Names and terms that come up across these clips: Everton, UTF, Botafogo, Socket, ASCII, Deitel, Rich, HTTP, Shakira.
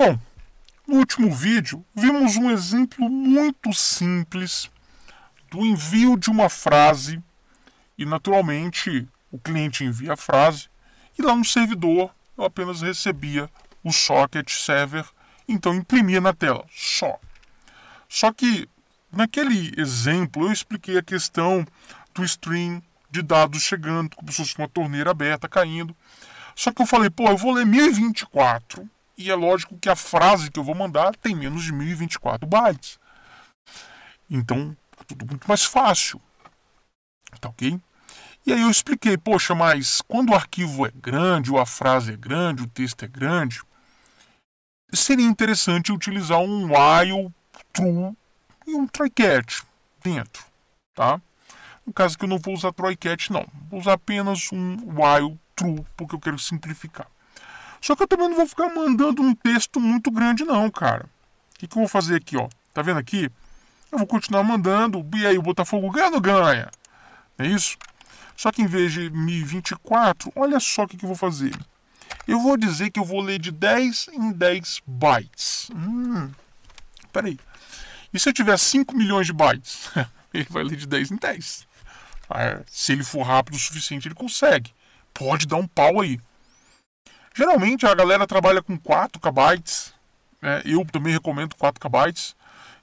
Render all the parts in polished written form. Bom, no último vídeo vimos um exemplo muito simples do envio de uma frase e, naturalmente, o cliente envia a frase e lá no servidor eu apenas recebia o socket server, então imprimia na tela, só. Só que naquele exemplo eu expliquei a questão do stream de dados chegando, como se fosse uma torneira aberta caindo. Só que eu falei, pô, eu vou ler 1024 e é lógico que a frase que eu vou mandar tem menos de 1024 bytes. Então, é tudo muito mais fácil. Tá ok? E aí eu expliquei, poxa, mas quando o arquivo é grande, ou a frase é grande, o texto é grande, seria interessante utilizar um while, true e um try catch dentro, tá? No caso que eu não vou usar try catch, não. Vou usar apenas um while, true, porque eu quero simplificar. Só que eu também não vou ficar mandando um texto muito grande não, cara. O que eu vou fazer aqui, ó? Tá vendo aqui? Eu vou continuar mandando, e aí o Botafogo ganha ou não ganha? É isso? Só que em vez de 1024, olha só o que eu vou fazer. Eu vou dizer que eu vou ler de 10 em 10 bytes. Peraí. E se eu tiver 5 milhões de bytes? Ele vai ler de 10 em 10. Se ele for rápido o suficiente, ele consegue. Pode dar um pau aí. Geralmente a galera trabalha com 4 KB, né? Eu também recomendo 4 KB.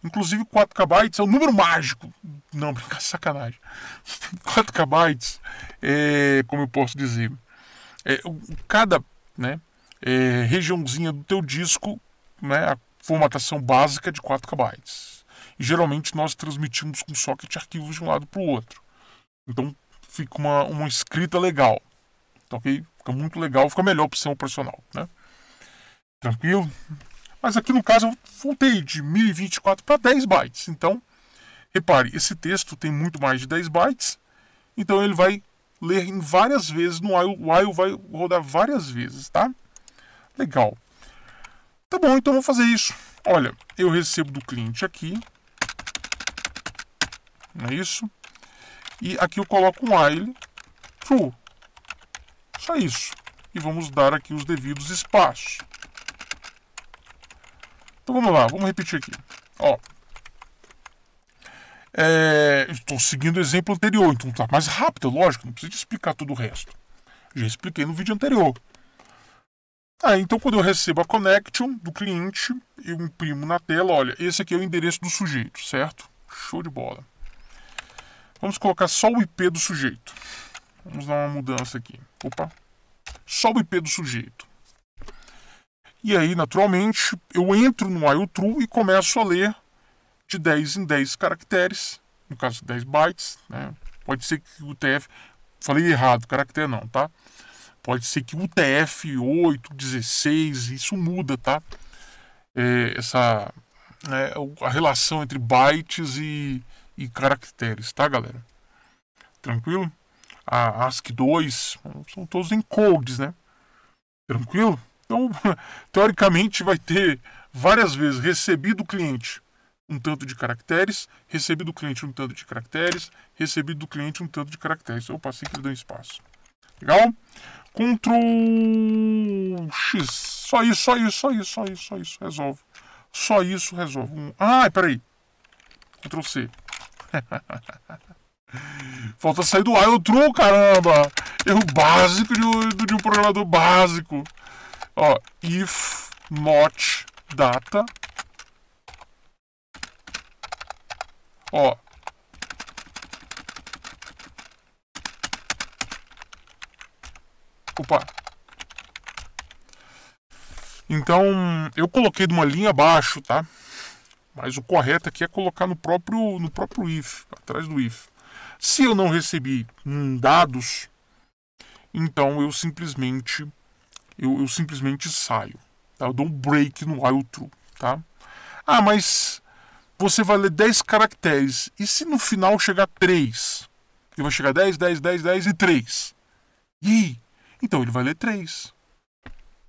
Inclusive 4 KB é o número mágico. Não, brincar, sacanagem. 4 KB é, como eu posso dizer, cada regiãozinha do teu disco, né, a formatação básica de 4 KB. E geralmente nós transmitimos com socket arquivos de um lado para o outro. Então fica uma escrita legal. Tá ok? Fica muito legal, fica melhor para o seu operacional, né? Tranquilo? Mas aqui no caso eu voltei de 1024 para 10 bytes. Então, repare, esse texto tem muito mais de 10 bytes. Então ele vai ler em várias vezes, no while vai rodar várias vezes, tá? Legal. Tá bom, então vou fazer isso. Olha, eu recebo do cliente aqui. Não é isso? E aqui eu coloco um while true. Só isso. E vamos dar aqui os devidos espaços. Então vamos lá, vamos repetir aqui. Ó. Estou seguindo o exemplo anterior, então tá mais rápido, lógico, não preciso explicar todo o resto. Já expliquei no vídeo anterior. Ah, então quando eu recebo a connection do cliente, eu imprimo na tela, olha, esse aqui é o endereço do sujeito, certo? Show de bola. Vamos colocar só o IP do sujeito. Vamos dar uma mudança aqui. Opa. Só o IP do sujeito. E aí, naturalmente, eu entro no while true e começo a ler de 10 em 10 caracteres. No caso, 10 bytes. Né? Pode ser que o UTF... Falei errado, caractere não, tá? Pode ser que o UTF 8, 16, isso muda, tá? A relação entre bytes e caracteres, tá, galera? Tranquilo? A ASCII 2, são todos encodes, né? Tranquilo? Então, teoricamente, vai ter várias vezes recebido do cliente um tanto de caracteres, recebido do cliente um tanto de caracteres, recebido do cliente um tanto de caracteres. Eu passei que ele deu espaço. Legal? Ctrl X. Só isso resolve. Só isso resolve. Ah, peraí. Ctrl C. Falta sair do while true, caramba! Erro básico de um programador básico. Ó, if not data. Ó. Opa. Então, eu coloquei de uma linha abaixo, tá? Mas o correto aqui é colocar no próprio if, atrás do if. Se eu não recebi dados, então eu simplesmente saio. Tá? Eu dou um break no while true. Tá? Ah, mas você vai ler 10 caracteres. E se no final chegar 3? Ele vai chegar 10, 10, 10, 10 e 3. E aí? Então ele vai ler 3.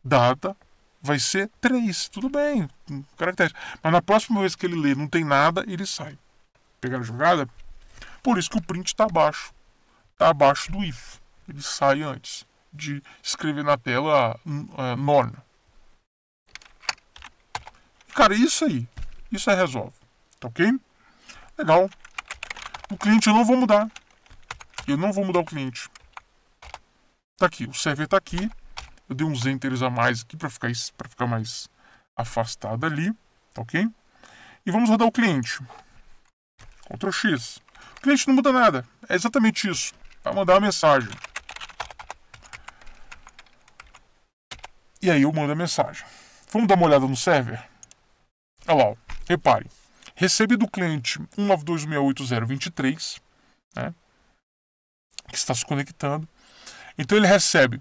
Data vai ser 3. Tudo bem. Caracteres. Mas na próxima vez que ele ler não tem nada, ele sai. Pegaram a jogada? Por isso que o print está abaixo. Está abaixo do if. Ele sai antes de escrever na tela none. Cara, isso aí. Isso aí resolve. Tá ok? Legal. O cliente eu não vou mudar. Eu não vou mudar o cliente. Tá aqui. O server tá aqui. Eu dei uns enters a mais aqui para ficar mais afastado ali. Tá ok? E vamos rodar o cliente. Ctrl X. O cliente não muda nada. É exatamente isso. Vai mandar uma mensagem. E aí eu mando a mensagem. Vamos dar uma olhada no server? Olha lá, ó. Repare. Recebi do cliente 192.168.0.23, né? Que está se conectando. Então ele recebe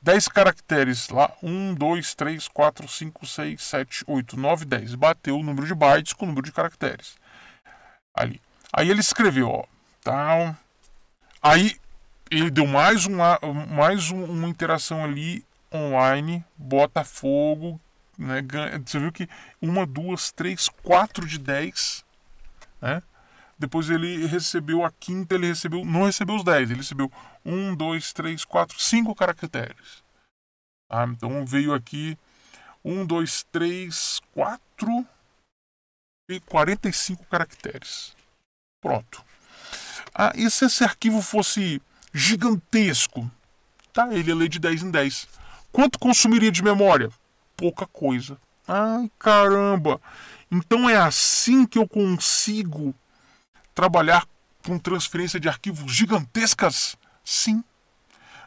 10 caracteres lá. 1, 2, 3, 4, 5, 6, 7, 8, 9, 10. Bateu o número de bytes com o número de caracteres. Ali. Aí ele escreveu, ó. Tá. Aí ele deu mais uma interação ali. Online, Botafogo, né? Você viu que 1, 2, 3, 4 de 10, né? Depois ele recebeu a quinta, ele recebeu, não recebeu os 10, ele recebeu 1, 2, 3, 4, 5 caracteres. Ah, então veio aqui 1, 2, 3, 4 e 45 caracteres. Pronto. Ah, e se esse arquivo fosse gigantesco, tá? Ele ia ler de 10 em 10. Quanto consumiria de memória? Pouca coisa. Ai, caramba! Então é assim que eu consigo trabalhar com transferência de arquivos gigantescas? Sim.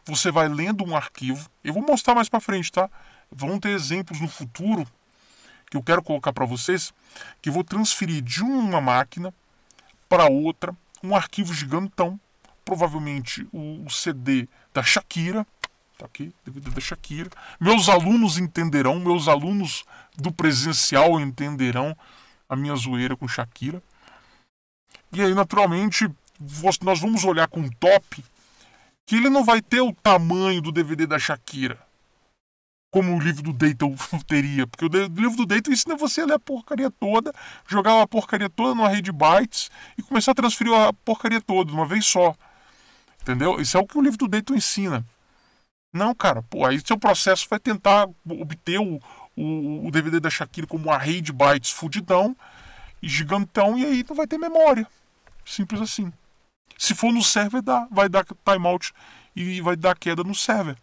Você vai lendo um arquivo. Eu vou mostrar mais pra frente, tá? Vão ter exemplos no futuro que eu quero colocar pra vocês, que eu vou transferir de uma máquina para outra um arquivo gigantão. Provavelmente o CD da Shakira. Tá aqui, devido da Shakira. Meus alunos entenderão, meus alunos do presencial entenderão a minha zoeira com Shakira. E aí, naturalmente, nós vamos olhar com um top que ele não vai ter o tamanho do DVD da Shakira, como o livro do Deitel teria. Porque o livro do Deitel ensina você a ler a porcaria toda, jogar a porcaria toda numa rede bytes e começar a transferir a porcaria toda de uma vez só. Entendeu? Isso é o que o livro do Deitel ensina. Não, cara, pô, aí seu processo vai tentar obter o DVD da Shakira como uma rede bytes fudidão e gigantão, e aí não vai ter memória. Simples assim. Se for no server, vai dar timeout e vai dar queda no server.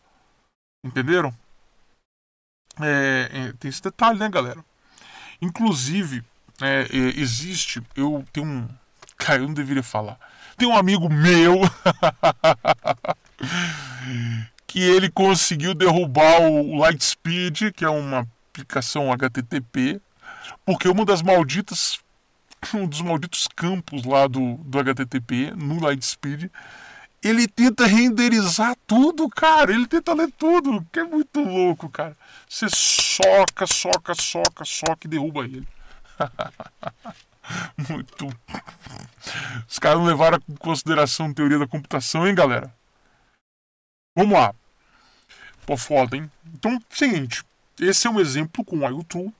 Entenderam? Tem esse detalhe, né, galera? Inclusive, existe. Eu tenho um. Cara, eu não deveria falar. Tem um amigo meu. E ele conseguiu derrubar o Lightspeed, que é uma aplicação HTTP, porque um dos malditos campos lá do HTTP, no Lightspeed, ele tenta renderizar tudo, cara. Ele tenta ler tudo, que é muito louco, cara. Você soca e derruba ele. Muito. Os caras não levaram em consideração a teoria da computação, hein, galera? Vamos lá. Pô, foda, hein? Então, seguinte. Esse é um exemplo com o IoTool.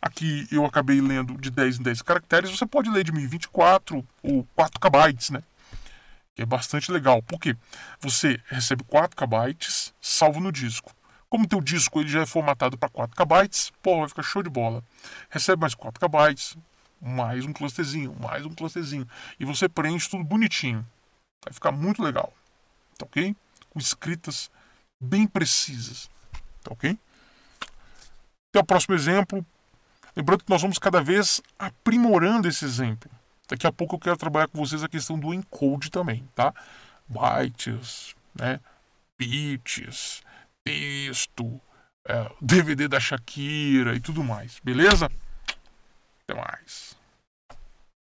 Aqui eu acabei lendo de 10 em 10 caracteres. Você pode ler de 1024 ou 4 KB, né? Que é bastante legal. Por quê? Você recebe 4 KB salvo no disco. Como o teu disco ele já é formatado para 4 KB, pô, vai ficar show de bola. Recebe mais 4 KB, mais um clusterzinho, mais um clusterzinho. E você preenche tudo bonitinho. Vai ficar muito legal. Tá ok? Escritas bem precisas, tá ok? Até o próximo exemplo. Lembrando que nós vamos cada vez aprimorando esse exemplo. Daqui a pouco eu quero trabalhar com vocês a questão do encode também, tá? Bytes, né? Bits, texto, DVD da Shakira e tudo mais, beleza? Até mais.